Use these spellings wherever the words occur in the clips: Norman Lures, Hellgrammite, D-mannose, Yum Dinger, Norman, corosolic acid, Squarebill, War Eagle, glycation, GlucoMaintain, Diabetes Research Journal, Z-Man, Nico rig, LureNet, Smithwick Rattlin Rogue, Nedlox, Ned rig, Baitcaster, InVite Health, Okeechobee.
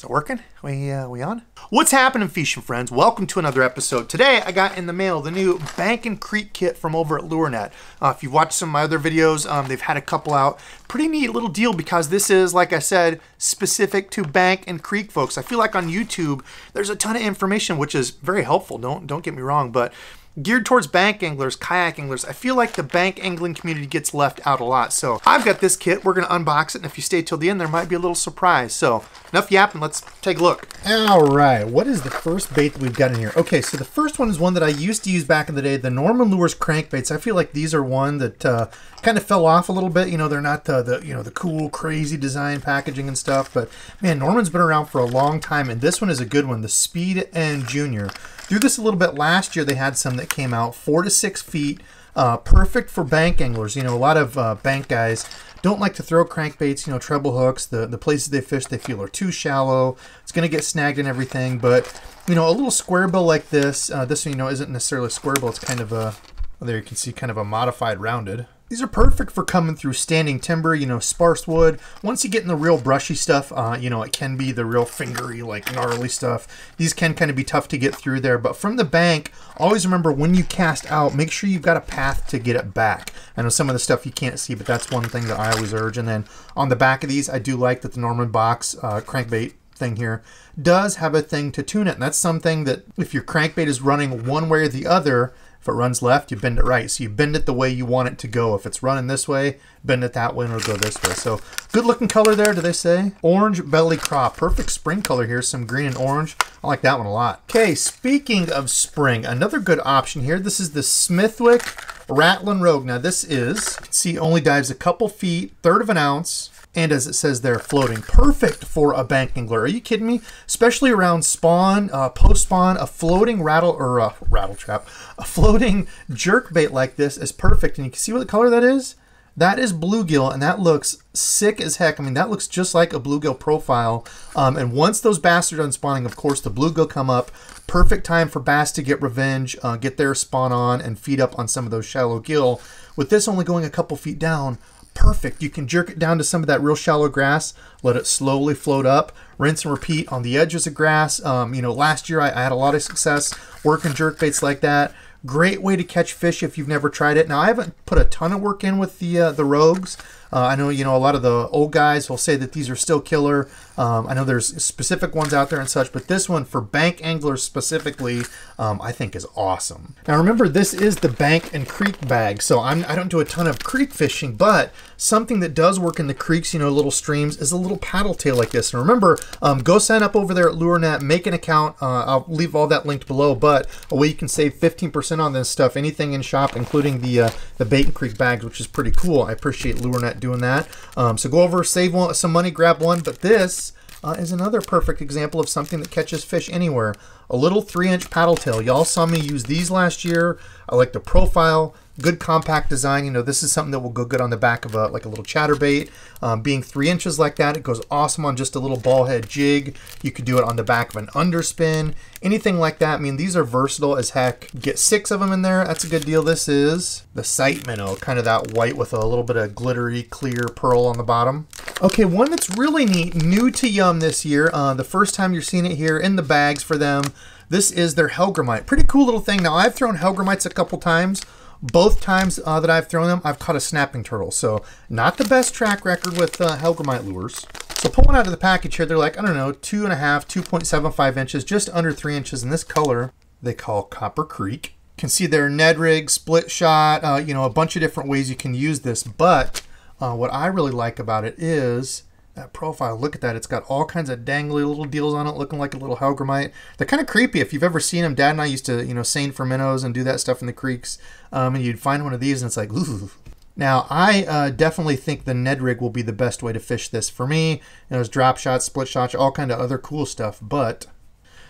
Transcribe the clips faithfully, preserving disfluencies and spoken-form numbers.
Is it working? We, uh, we on? What's happening, Fish and Friends? Welcome to another episode. Today, I got in the mail the new Bank and Creek kit from over at LureNet. Uh, if you've watched some of my other videos, um, they've had a couple out. Pretty neat little deal because this is, like I said, specific to Bank and Creek, folks. I feel like on YouTube, there's a ton of information, which is very helpful. Don't, don't get me wrong, but geared towards bank anglers, kayak anglers, I feel like the bank angling community gets left out a lot. So I've got this kit. We're going to unbox it, and if you stay till the end, there might be a little surprise. So enough yapping. Let's take a look. All right. What is the first bait that we've got in here? Okay, so the first one is one that I used to use back in the day, the Norman Lures crankbaits. I feel like these are one that uh, kind of fell off a little bit. You know, they're not the, the, you know, the cool, crazy design packaging and stuff. But, man, Norman's been around for a long time, and this one is a good one, the Speed and Junior. Threw this a little bit last year. They had some that came out four to six feet, uh, perfect for bank anglers. You know, a lot of uh, bank guys don't like to throw crankbaits, you know, treble hooks. The, the places they fish, they feel are too shallow. It's going to get snagged and everything. But, you know, a little square bill like this, uh, this one, you know, isn't necessarily a square bill. It's kind of a, well, there you can see kind of a modified rounded. These are perfect for coming through standing timber, you know, sparse wood. Once you get in the real brushy stuff, uh, you know, it can be the real fingery, like gnarly stuff. These can kind of be tough to get through there. But from the bank, always remember when you cast out, make sure you've got a path to get it back. I know some of the stuff you can't see, but that's one thing that I always urge. And then on the back of these, I do like that the Norman box uh, crankbait thing here does have a thing to tune it. And that's something that if your crankbait is running one way or the other, if it runs left, you bend it right. So you bend it the way you want it to go. If it's running this way, bend it that way and it'll go this way. So good looking color there, do they say? Orange belly craw, perfect spring color here. Some green and orange. I like that one a lot. Okay, speaking of spring, another good option here. This is the Smithwick Rattlin Rogue. Now this is, you can see, only dives a couple feet, third of an ounce. And as it says there, floating. Perfect for a bank angler. Are you kidding me? Especially around spawn, uh, post-spawn, a floating rattle or a rattle trap, a floating jerkbait like this is perfect. And you can see what color that is? That is bluegill, and that looks sick as heck. I mean, that looks just like a bluegill profile. Um, and once those bass are done spawning, of course, the bluegill come up. Perfect time for bass to get revenge, uh, get their spawn on, and feed up on some of those shallow gill. With this only going a couple feet down, perfect. You can jerk it down to some of that real shallow grass, let it slowly float up, rinse and repeat on the edges of grass. Um, you know, last year I, I had a lot of success working jerk baits like that. Great way to catch fish if you've never tried it. Now, I haven't put a ton of work in with the uh, the rogues. Uh, I know, you know, a lot of the old guys will say that these are still killer. Um, I know there's specific ones out there and such, but this one for bank anglers specifically, um, I think is awesome. Now remember, this is the Bank and Creek bag. So I'm, I don't do a ton of creek fishing, but something that does work in the creeks, you know, little streams, is a little paddle tail like this. And remember, um, go sign up over there at LureNet, make an account. Uh, I'll leave all that linked below, but a way you can save fifteen percent on this stuff, anything in shop, including the, uh, the Bank and Creek bags, which is pretty cool. I appreciate LureNet doing that. Um, so go over, save one, some money, grab one. But this uh, is another perfect example of something that catches fish anywhere. A little three inch paddle tail. Y'all saw me use these last year. I like the profile. Good compact design. You know, this is something that will go good on the back of a, like a little chatterbait. Um, being three inches like that, it goes awesome on just a little ball head jig. You could do it on the back of an underspin. Anything like that. I mean, these are versatile as heck. Get six of them in there. That's a good deal. This is the Sight Minnow, kind of that white with a little bit of glittery, clear pearl on the bottom. Okay, one that's really neat, new to Yum this year. Uh, the first time you're seeing it here in the bags for them. This is their Hellgrammite. Pretty cool little thing. Now, I've thrown Hellgrammites a couple times. Both times uh, that I've thrown them, I've caught a snapping turtle. So not the best track record with uh, Hellgrammite lures. So pulling out of the package here, they're like, I don't know, two and a half, two point seven five inches, just under three inches in this color they call Copper Creek. You can see their Ned Rig, split shot, uh, you know, a bunch of different ways you can use this. But uh, what I really like about it is that profile. Look at that. It's got all kinds of dangly little deals on it, looking like a little Hellgrammite. They're kind of creepy. If you've ever seen them, Dad and I used to, you know, seine for minnows and do that stuff in the creeks. Um, and you'd find one of these and it's like, ooh. Now, I uh, definitely think the Ned Rig will be the best way to fish this for me. You know, there's drop shots, split shots, all kind of other cool stuff. But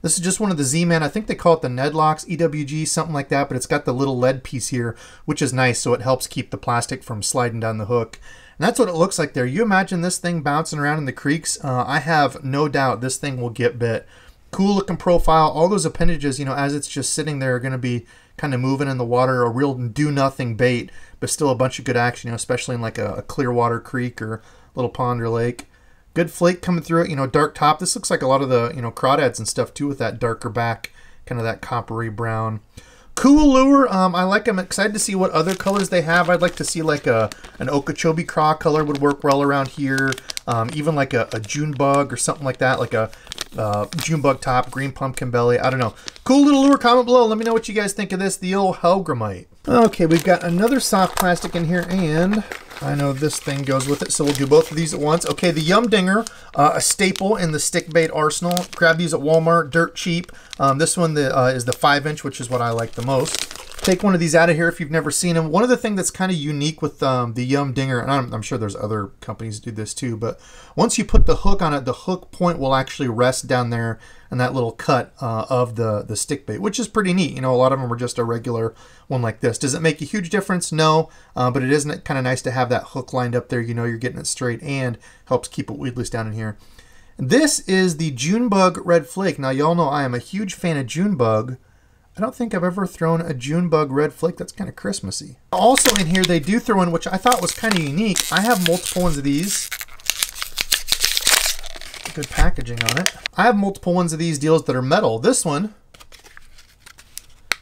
this is just one of the Z-Man. I think they call it the Nedlox, E W G, something like that. But it's got the little lead piece here, which is nice. So it helps keep the plastic from sliding down the hook. And that's what it looks like there. You imagine this thing bouncing around in the creeks. Uh, I have no doubt this thing will get bit. Cool looking profile. All those appendages, you know, as it's just sitting there are going to be kind of moving in the water. A real do-nothing bait, but still a bunch of good action, you know, especially in like a, a clear water creek or little pond or lake. Good flake coming through it, you know, dark top. This looks like a lot of the, you know, crawdads and stuff too, with that darker back, kind of that coppery brown. Cool lure. Um, I like them. I'm excited to see what other colors they have. I'd like to see like a an Okeechobee Craw color would work well around here. Um, even like a, a June bug or something like that, like a uh, June bug top, green pumpkin belly. I don't know. Cool little lure. Comment below. Let me know what you guys think of this. The old Hellgrammite. Okay, we've got another soft plastic in here, and I know this thing goes with it, so we'll do both of these at once. Okay, the Yum Dinger, uh, a staple in the stick bait arsenal. Grab these at Walmart, dirt cheap. Um, this one the, uh, is the five inch, which is what I like the most. Take one of these out of here if you've never seen them. One of the things that's kind of unique with um, the Yum Dinger, and I'm, I'm sure there's other companies do this too, but once you put the hook on it, the hook point will actually rest down there and that little cut uh, of the, the stick bait, which is pretty neat. You know, a lot of them are just a regular one like this. Does it make a huge difference? No, uh, but it isn't kind of nice to have that hook lined up there. You know, you're getting it straight and helps keep it weedless down in here. This is the Junebug Red Flake. Now, y'all know I am a huge fan of Junebug. I don't think I've ever thrown a Junebug Red Flake. That's kind of Christmassy. Also in here, they do throw in, which I thought was kind of unique. I have multiple ones of these. Good packaging on it. I have multiple ones of these deals that are metal. This one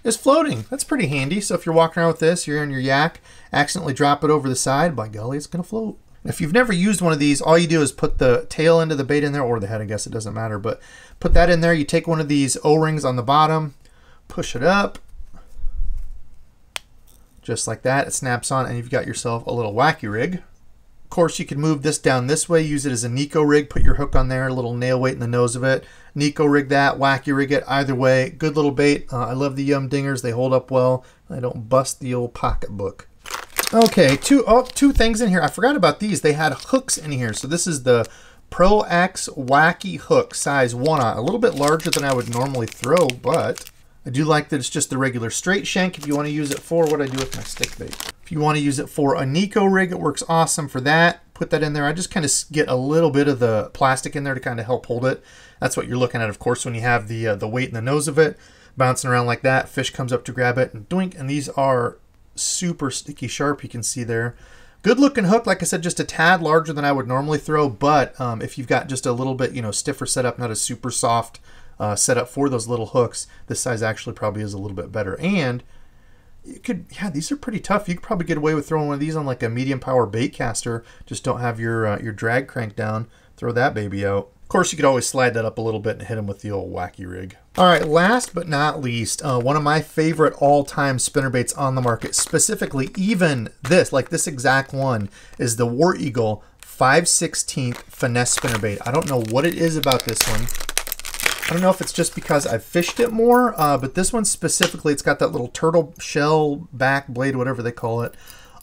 is floating. That's pretty handy. So if you're walking around with this, you're in your yak, accidentally drop it over the side, by golly, it's going to float. If you've never used one of these, all you do is put the tail end of the bait in there, or the head, I guess it doesn't matter, but put that in there. You take one of these O-rings on the bottom, push it up just like that. It snaps on and you've got yourself a little wacky rig. Of course, you can move this down this way, use it as a Nico rig, put your hook on there, a little nail weight in the nose of it, Nico rig that, wacky rig it, either way, good little bait. uh, I love the Yum Dingers. They hold up well. I don't bust the old pocketbook. Okay, two oh, two things in here. I forgot about these. They had hooks in here. So this is the Pro X wacky hook, size one, a little bit larger than I would normally throw, but I do like that it's just the regular straight shank if you want to use it for what I do with my stick bait. If you want to use it for a Nico rig, it works awesome for that. Put that in there. I just kind of get a little bit of the plastic in there to kind of help hold it. That's what you're looking at, of course, when you have the uh, the weight in the nose of it bouncing around like that. Fish comes up to grab it and doink. And these are super sticky sharp, you can see there. Good looking hook, like I said, just a tad larger than I would normally throw, but um, if you've got just a little bit, you know, stiffer setup, not a super soft Uh, set up for those little hooks, this size actually probably is a little bit better. And you could, yeah, these are pretty tough. You could probably get away with throwing one of these on like a medium power bait caster. Just don't have your uh, your drag crank down. Throw that baby out. Of course, you could always slide that up a little bit and hit them with the old wacky rig. All right, last but not least, uh, one of my favorite all-time spinnerbaits on the market, specifically even this, like this exact one, is the War Eagle five sixteenths Finesse Spinnerbait. I don't know what it is about this one. I don't know if it's just because I've fished it more, uh, but this one specifically, it's got that little turtle shell back blade, whatever they call it.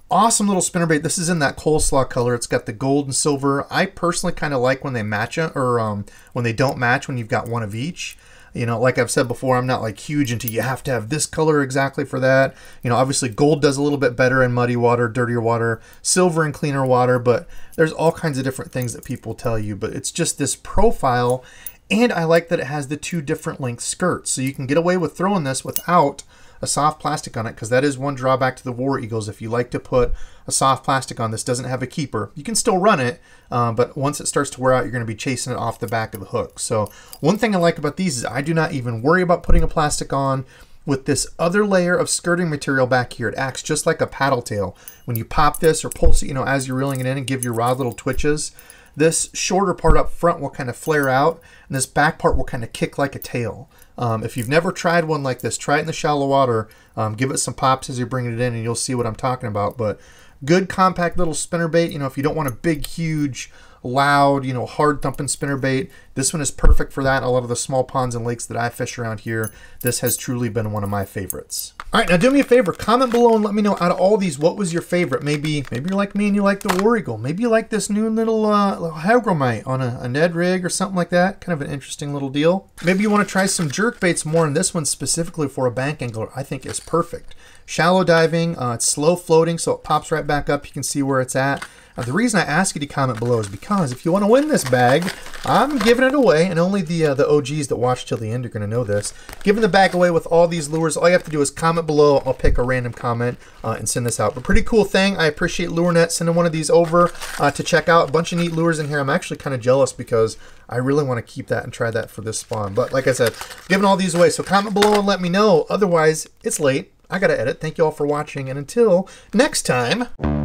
Awesome little spinnerbait. This is in that coleslaw color. It's got the gold and silver. I personally kind of like when they match it, or um, when they don't match, when you've got one of each. You know, like I've said before, I'm not like huge into you have to have this color exactly for that. You know, obviously gold does a little bit better in muddy water, dirtier water, silver in cleaner water, but there's all kinds of different things that people tell you, but it's just this profile. And I like that it has the two different length skirts. So you can get away with throwing this without a soft plastic on it, because that is one drawback to the War Eagles. If you like to put a soft plastic on, this doesn't have a keeper. You can still run it, um, but once it starts to wear out, you're going to be chasing it off the back of the hook. So one thing I like about these is I do not even worry about putting a plastic on. With this other layer of skirting material back here, it acts just like a paddle tail. When you pop this or pulse it, you know, as you're reeling it in and give your rod little twitches, this shorter part up front will kind of flare out, and this back part will kind of kick like a tail. Um, if you've never tried one like this, try it in the shallow water. Um, give it some pops as you're bringing it in, and you'll see what I'm talking about. But good compact little spinnerbait. You know, if you don't want a big, huge, loud, you know, hard thumping spinnerbait, this one is perfect for that. A lot of the small ponds and lakes that I fish around here, this has truly been one of my favorites. All right, now do me a favor, comment below and let me know out of all these, what was your favorite? Maybe maybe you're like me and you like the War Eagle. Maybe you like this new little, uh, little Hellgrammite on a, a Ned rig or something like that. Kind of an interesting little deal. Maybe you want to try some jerk baits more, and this one specifically for a bank angler I think is perfect. Shallow diving, uh, it's slow floating, so it pops right back up. You can see where it's at. Now, the reason I ask you to comment below is because if you want to win this bag, I'm giving it away, and only the uh, the O Gs that watch till the end are going to know this. Giving the bag away with all these lures, all you have to do is comment below. I'll pick a random comment uh, and send this out. But pretty cool thing. I appreciate LureNet sending one of these over uh, to check out. A bunch of neat lures in here. I'm actually kind of jealous because I really want to keep that and try that for this spawn. But like I said, giving all these away. So comment below and let me know. Otherwise, it's late. I got to edit. Thank you all for watching. And until next time...